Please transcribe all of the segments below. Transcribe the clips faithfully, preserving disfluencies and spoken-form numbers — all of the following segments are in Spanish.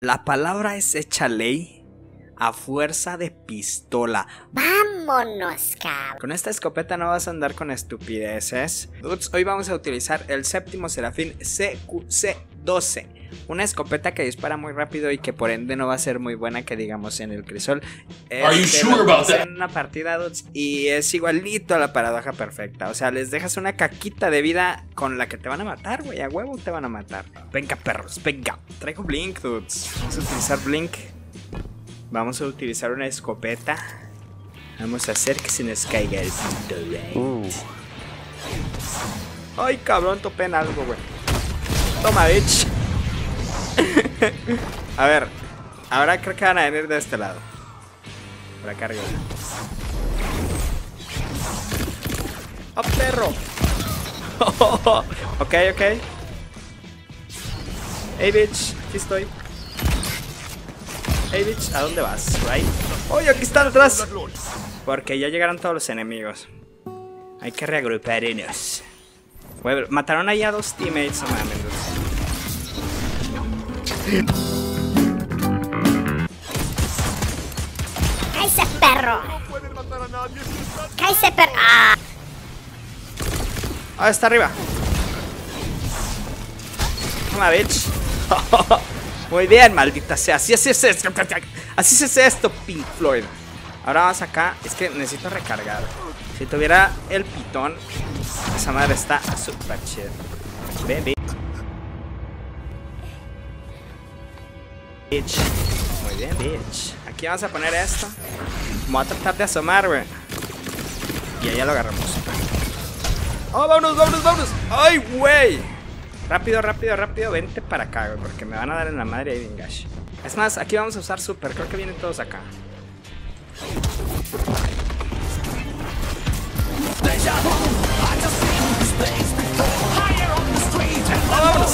La palabra es hecha ley a fuerza de pistola. ¡Vámonos, cabrón! Con esta escopeta no vas a andar con estupideces. Dudes, hoy vamos a utilizar el séptimo serafín C Q C doce. Una escopeta que dispara muy rápido y que por ende no va a ser muy buena que digamos en el crisol. Este, en una partida, dudes, y es igualito a la paradoja perfecta. O sea, les dejas una caquita de vida con la que te van a matar, güey. A huevo te van a matar. Venga, perros, venga. Traigo Blink, dudes. Vamos a utilizar Blink. Vamos a utilizar una escopeta. Vamos a hacer que se nos caiga el punto. Ay, cabrón, topé en algo, güey. Toma, bitch. A ver, ahora creo que van a venir de este lado. Para cargar. ¡Oh, perro! Oh, oh, oh. Ok, ok. Hey, bitch, aquí estoy. Hey, bitch, ¿a dónde vas? Right. ¡Oh, aquí están atrás! Porque ya llegaron todos los enemigos. Hay que reagruparnos. Mataron ahí a dos teammates, no mames. ¡Cállese, perro! No pueden matar a nadie. ¡Cállese, perro! ¡Ah! ¡Ah, está arriba! ¡Toma, bitch! Muy bien, maldita sea. Así, así es esto. Así es esto, Pink Floyd. Ahora vamos acá. Es que necesito recargar. Si tuviera el pitón, esa madre está super chida. Baby. Bitch. Muy bien, bitch. Aquí vamos a poner esto. Vamos a tratar de asomar, wey. Y allá lo agarramos. Oh, vámonos, vámonos, vámonos. Ay, wey. Rápido, rápido, rápido. Vente para acá, wey. Porque me van a dar en la madre ahí, venga. Es más, aquí vamos a usar super. Creo que vienen todos acá. Vámonos.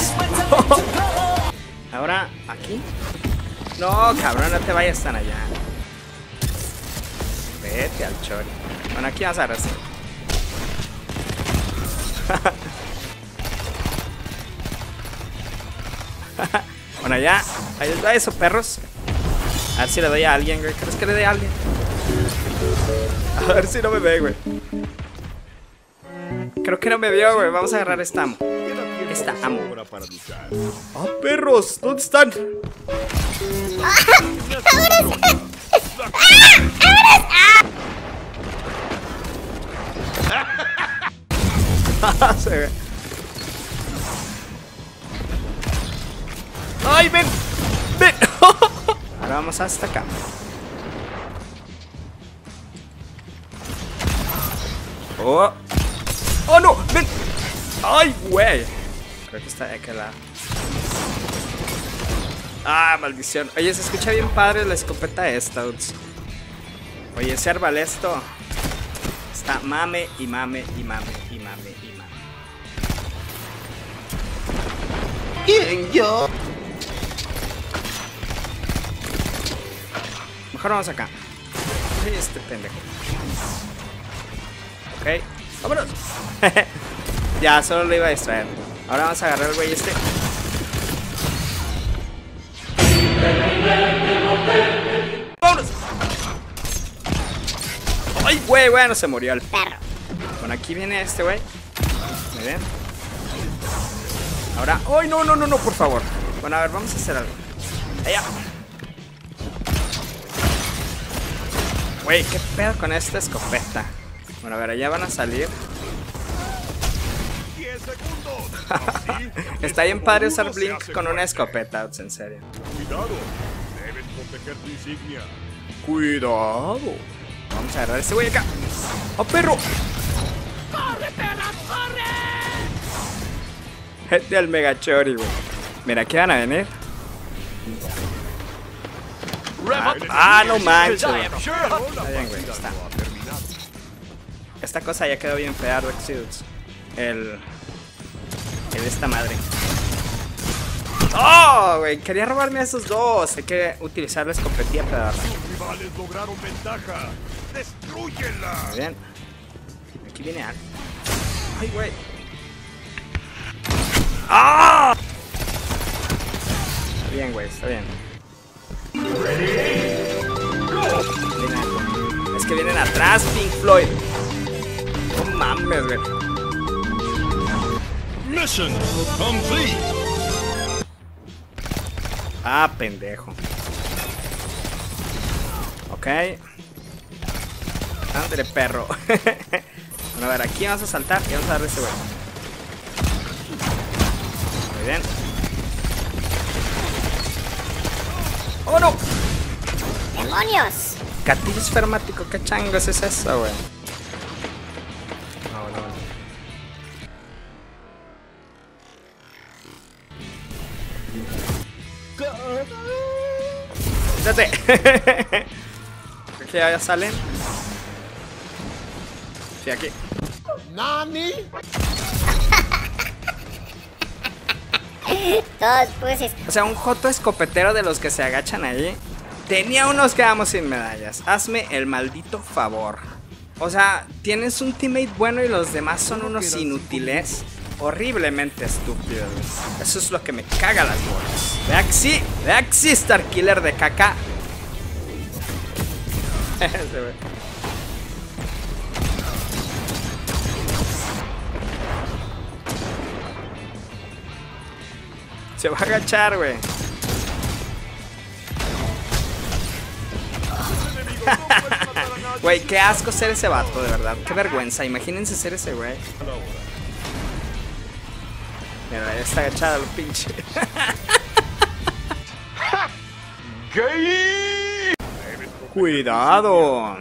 Ahora, aquí. No, cabrón, no te vayas tan allá. Vete al chori. Bueno, aquí vas a arrasar. Bueno, ya. Ahí les va eso, perros. A ver si le doy a alguien, güey. ¿Crees que le doy a alguien? A ver si no me ve, güey. Creo que no me vio, güey. Vamos a agarrar esta amo. Esta amo. ¡Ah, perros! ¿Dónde están? ¡Ay, ven! ¡Ven! Ahora vamos hasta acá. ¡Oh! ¡Oh, no! ¡Ven! ¡Ay, güey! Creo que está de aquel lado. Ah, maldición. Oye, se escucha bien padre la escopeta esta, dudes. Oye, ese arbalesto está mame y mame y mame y mame y mame. ¿Quién yo? Mejor vamos acá. Oye, este pendejo. Ok, vámonos. Ya, solo lo iba a distraer. Ahora vamos a agarrar al güey este. ¡Vámonos! ¡Ay, güey, güey! No se murió el perro. Bueno, aquí viene este güey. Muy bien. Ahora... ¡Ay, no, no, no, no! Por favor. Bueno, a ver, vamos a hacer algo. ¡Allá! Güey, ¿qué pedo con esta escopeta? Bueno, a ver, allá van a salir. Está bien padre usar Blink con una escopeta, en serio. Cuidado, deben proteger tu insignia. Cuidado. Vamos a agarrar a este güey acá. ¡Oh, perro! ¡Corre, perra, corre! Gente al megachori, güey. Mira, aquí van a venir. Ah, no manches. Está bien, güey, está. Esta cosa ya quedó bien fea, Rexidus. El... de esta madre. ¡Oh, güey! Quería robarme a esos dos. Hay que utilizar la escopetilla para darle. Rivales lograron ventaja. ¡Destrúyela! Bien. Aquí viene algo. ¡Ay, güey! ¡Ah! Está bien, güey, está bien. Es que vienen atrás, Pink Floyd. No mames, güey. Mission complete. Ah, pendejo. Ok. Ándale, perro. Bueno, a ver, aquí vamos a saltar y vamos a darle ese güey. Muy bien. ¡Oh, no! ¡Demonios! Gatillo esfermático, ¿qué changos es eso, güey? No, no, no. ¡Quítate! Creo que ya salen. Sí, aquí. ¡Nani! Todos pues. O sea, un joto escopetero de los que se agachan allí. Tenía unos que vamos sin medallas. Hazme el maldito favor. O sea, tienes un teammate bueno y los demás son unos inútiles. Horriblemente estúpidos. Eso es lo que me caga las bolas. Daxi, Daxi, Star Killer de caca. Ese güey. Se va a agachar, güey. Güey, qué asco ser ese vato, de verdad. Qué vergüenza, imagínense ser ese güey. Mira, ya está agachada lo pinche. Cuidado.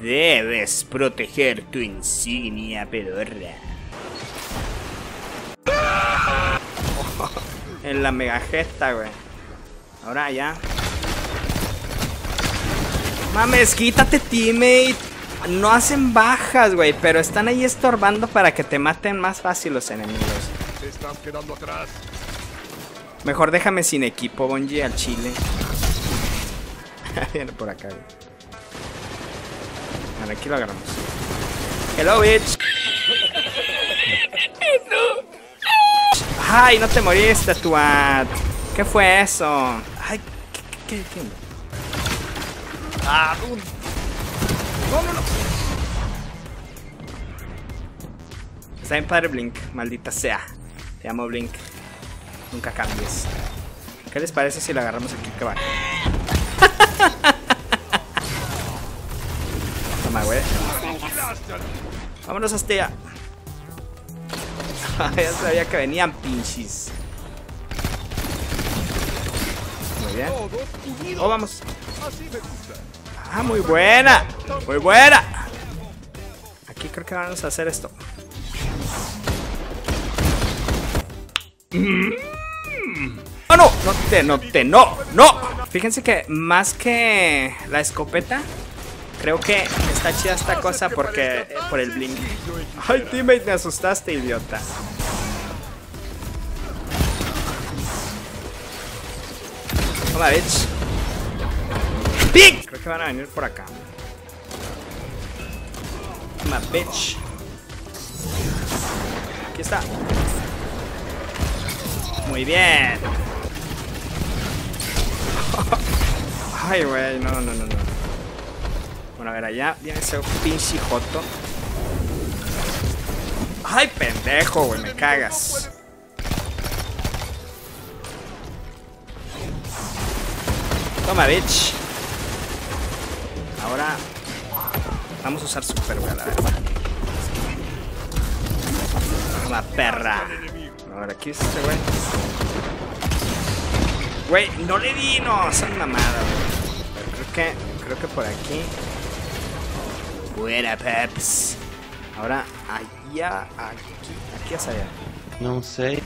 Debes proteger tu insignia pedorra. En la mega jeta, güey. Ahora ya. Mames, quítate, teammate. No hacen bajas, güey, pero están ahí estorbando para que te maten más fácil los enemigos. Te estás quedando atrás. Mejor déjame sin equipo, Bungie, al chile. Viene por acá, güey. Vale, aquí lo agarramos. Hello, bitch. No. ¡Ay, no te moriste, Tuat! ¿Qué fue eso? ¡Ay! ¿Qué? ¿Qué? qué? ¡Ah! Un... ¡No, no, no! Está bien padre Blink, maldita sea. Te amo Blink. Nunca cambies. ¿Qué les parece si lo agarramos aquí que va? Toma, güey. Vámonos hasta allá. Ya sabía que venían pinches. Muy bien. Oh, vamos. Ah, muy buena. Muy buena. Aquí creo que vamos a hacer esto. ¡Oh, no! No te, no te, no, no. Fíjense que más que la escopeta, creo que está chida esta cosa porque eh, por el blink. Ay, teammate, me asustaste, idiota. Toma, bitch. ¡Pink! Creo que van a venir por acá. Toma, bitch. Aquí está. Muy bien. Ay, güey, no, no, no, no. Bueno, a ver, allá viene ese pinche joto. ¡Ay, pendejo, güey! Me cagas. Toma, bitch. Ahora vamos a usar super, güey, la verdad. Toma, perra. A ver, aquí es este, güey. Güey, no le di, no. Son mamadas, güey. Creo que, creo que por aquí... Buena, peps. Ahora, allá, aquí, aquí hacia allá. No sé.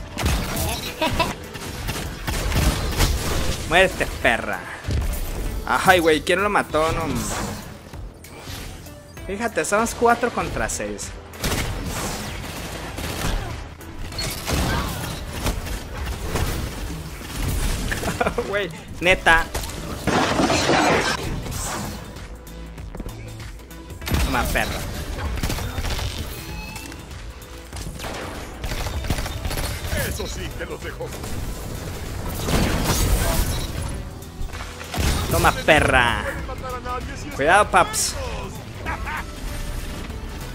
Muerte, perra. Ay, güey, ¿quién lo mató? No. Fíjate, somos cuatro contra seis. Güey, neta. Perra. Eso sí, que los dejo. Toma, perra. Cuidado, paps.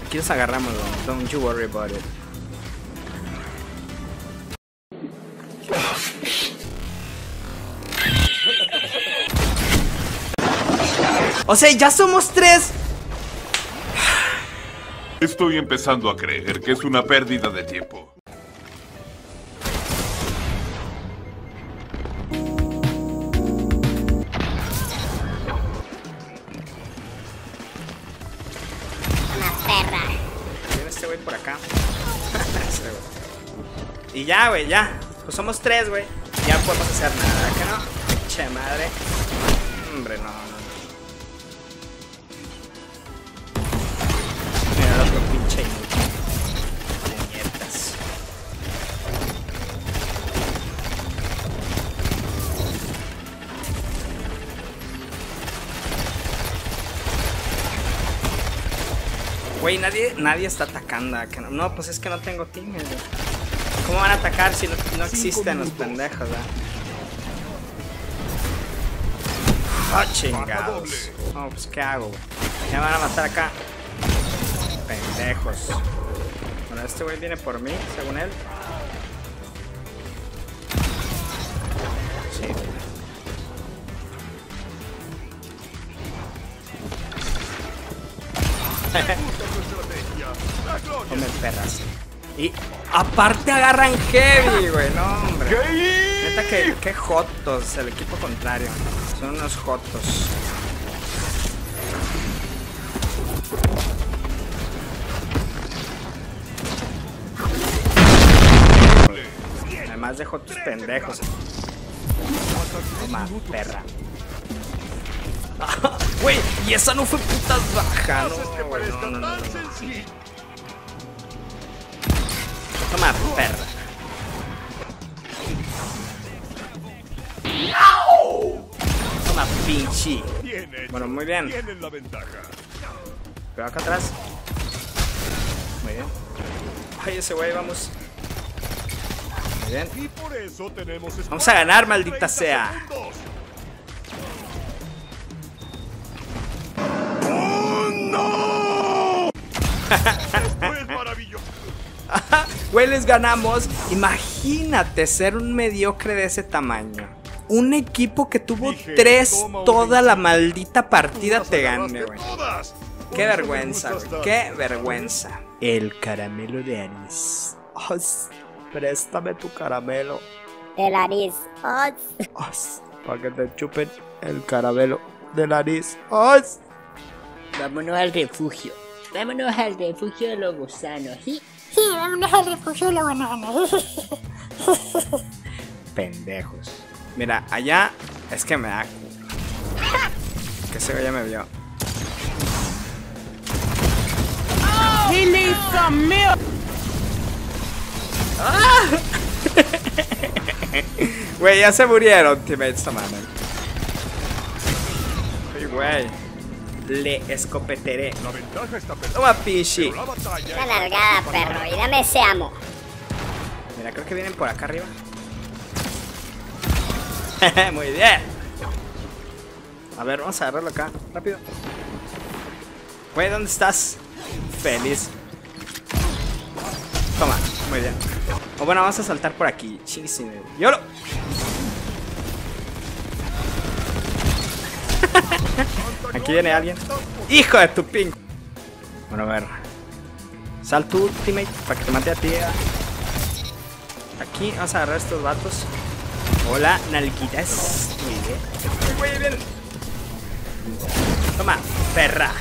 Aquí los agarramos, bro. Don't you worry about it. O sea, ya somos tres. Estoy empezando a creer que es una pérdida de tiempo. Por acá. Y ya, güey, ya. Pues somos tres, güey. Ya podemos hacer nada, ¿que no? Che madre. Hombre, no, no, no. Mira el otro pinche inútil. Puñetas. Güey, nadie, nadie está atacando. No, no, pues es que no tengo teamers, güey. ¿Cómo van a atacar si no, no existen los pendejos, güey? Ah, oh, chingados. No, oh, pues ¿qué hago, güey? Ya van a matar acá. Pendejos. Bueno, este güey viene por mí, según él. Sí, güey. Come perras. Y aparte agarran heavy, güey. No, hombre. ¿Qué? Neta que, que jotos. El equipo contrario. Son unos jotos. Además de jotos pendejos. Toma, perra. Güey, y esa no fue putas baja, no, wey, no, no, no, no. Toma, perra. Toma, pinche. Bueno, muy bien. Pero acá atrás. Muy bien. Ay, ese güey, vamos. Muy bien. Vamos a ganar, maldita sea. Güey, les ganamos. Imagínate ser un mediocre de ese tamaño. Un equipo que tuvo Dije, tres toda la maldita partida te gane, güey. Qué vergüenza, güey. Qué vergüenza. El caramelo de anís. Os, préstame tu caramelo. El anís. Os. Os. Para que te chupen el caramelo del anís. Os. Vámonos al refugio. Vámonos al refugio de los gusanos. ¿Sí? Sí, vámonos al refugio de los gusanos. Pendejos. Mira, allá es que me da culo. Que ese güey ya me vio. Oh, he needs some milk. Güey, ya se murieron, teammates, tomando. Ay, güey. Le escopeteré. La ventaja está perdida. Toma, pinche. Una largada, perro. Y dame ese amo. Mira, creo que vienen por acá arriba. Muy bien. A ver, vamos a agarrarlo acá. Rápido. Güey, ¿dónde estás? Feliz. Toma, muy bien. O bueno, vamos a saltar por aquí. Chinguísimo. ¡Yolo! Aquí viene alguien. ¡Hijo de tu ping! Bueno, a ver. Sal tu teammate para que te mate a ti. Aquí vamos a agarrar a estos vatos. Hola, nalguitas. Muy bien. Muy bien. Toma, perra.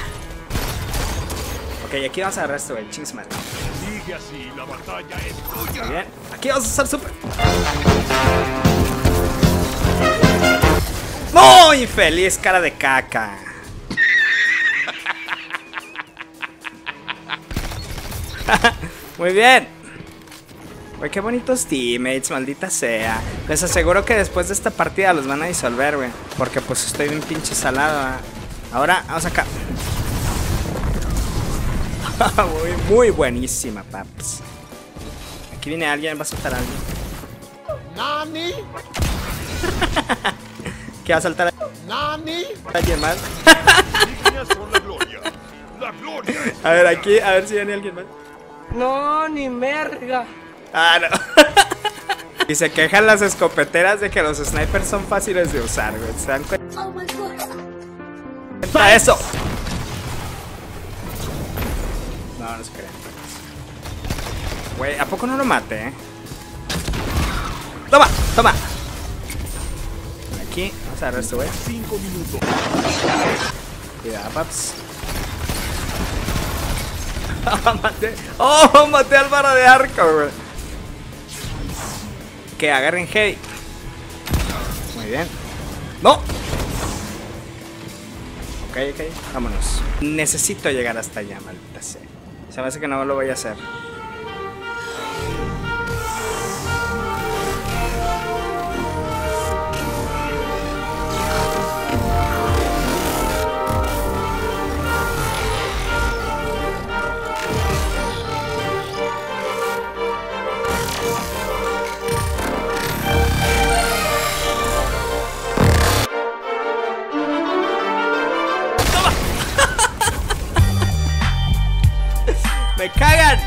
Ok, aquí vamos a agarrar a este güey. Chingos, madre. Sigue así, la batalla es tuya. Muy bien. Aquí vamos a usar super. Muy feliz, cara de caca. Muy bien. Güey, qué bonitos teammates, maldita sea. Les aseguro que después de esta partida los van a disolver, güey. Porque pues estoy bien pinche salado, ¿eh? Ahora, vamos acá. muy, muy buenísima, paps. Aquí viene alguien, va a saltar a alguien. ¡Nani! ¿Qué va a saltar a... ¿Nani? ¿Alguien más? A ver, aquí, a ver si viene alguien más. No, ni merga. Ah, no. Y se quejan las escopeteras de que los snipers son fáciles de usar, güey. ¿Se dan cuenta? Oh my God. ¡Para eso! No, no se crean. Güey, ¿a poco no lo mate, eh? ¡Toma! ¡Toma! Aquí, vamos a agarrar este güey. Cinco minutos. Cuidado, paps. Maté. ¡Oh! Maté al vara de arco, güey. Que agarren heavy. Muy bien. ¡No! Ok, ok. Vámonos. Necesito llegar hasta allá, maldita sea. Se me hace que no lo voy a hacer. ¡Me cagan!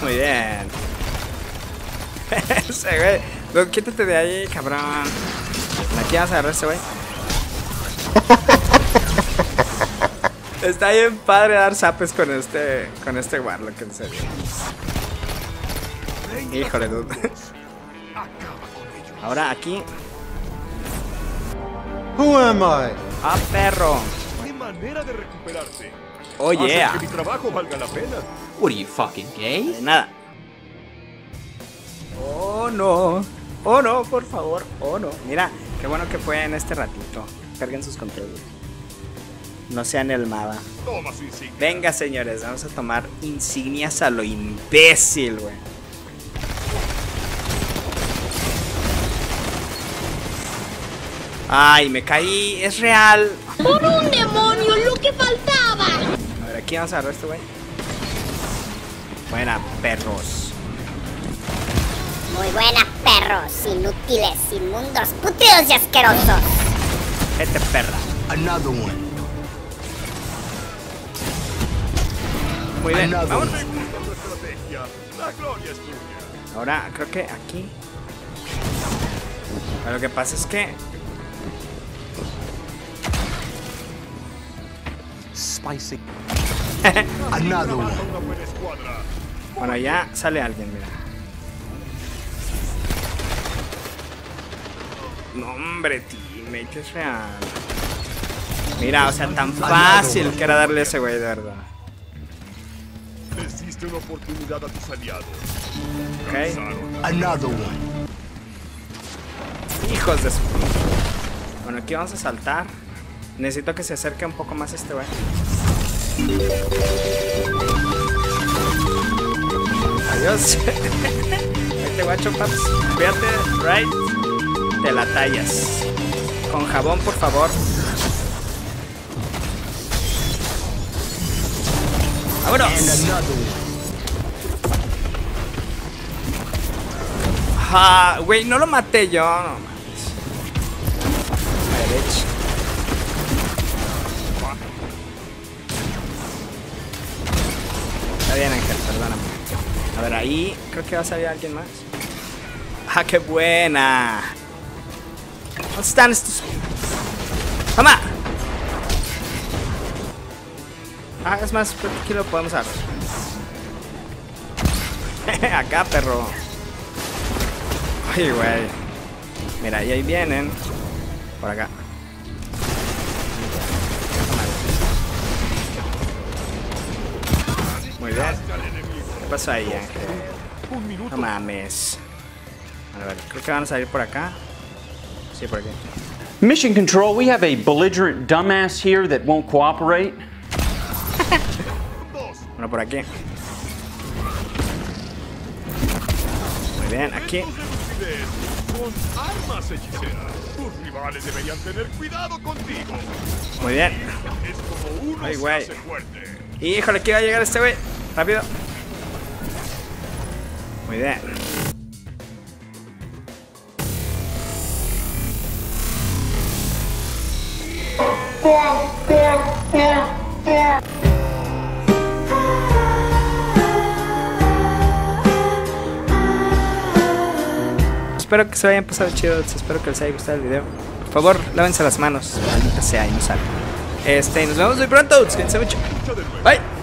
Muy bien. Ese güey. Quítate de ahí, cabrón. Aquí vas a agarrar ese güey. Está bien padre dar zapes con este. Con este Warlock, en serio. Híjole, dude. Ahora aquí. Who am I? ¡Ah, perro! Manera de recuperarse. Oye, oh, yeah. Que mi trabajo valga la pena. What are you fucking gay? Nada. Oh no. Oh no, por favor. Oh no. Mira, qué bueno que fue en este ratito. Carguen sus controles. No sean el maba. Toma su insignia. Venga, señores, vamos a tomar insignias a lo imbécil, güey. Ay, me caí, es real. Por un demonio, lo que faltaba. A ver, aquí vamos a agarrar este güey. Buena, perros. Muy buenas, perros. Inútiles, inmundos, putridos y asquerosos. Este perra. Another one. Muy bien, Another vamos. La gloria es tuya. Ahora, creo que aquí. Pero lo que pasa es que. Spicy. Another one. Bueno, ya sale alguien, mira. No, hombre, teammate, es real. Mira, o sea, tan fácil que era darle a ese güey, de verdad. Les diste una oportunidad a tus aliados. Okay. Another one. Hijos de su. Bueno, aquí vamos a saltar. Necesito que se acerque un poco más este güey. Adiós. Este guacho, paps. Cuídate, right. Te la tallas. Con jabón, por favor. ¡Vámonos! Ah, güey, no lo maté yo. No mames. Derecha. Bien, Ángel, perdóname. A ver, ahí creo que va a salir alguien más. ¡Ah, qué buena! ¿Dónde están estos? ¡Toma! Ah, es más, por aquí lo podemos hacer. Acá, perro. Ay, güey. Mira, ahí vienen. Por acá. Muy bien. ¿Qué pasó ahí, Ángel? No mames. A ver, creo que van a salir por acá. Sí, por aquí. Mission Control, we have a belligerent dumbass here that won't cooperate. Bueno, por aquí. Muy bien, aquí. Muy bien. Ay, güey. Híjole, aquí va a llegar este güey. Rápido. Muy bien. Espero que se hayan pasado chido, espero que les haya gustado el video. Por favor, lávense las manos, maldita sea, y no salgan. Este, nos vemos muy pronto, cuídense mucho. Bye.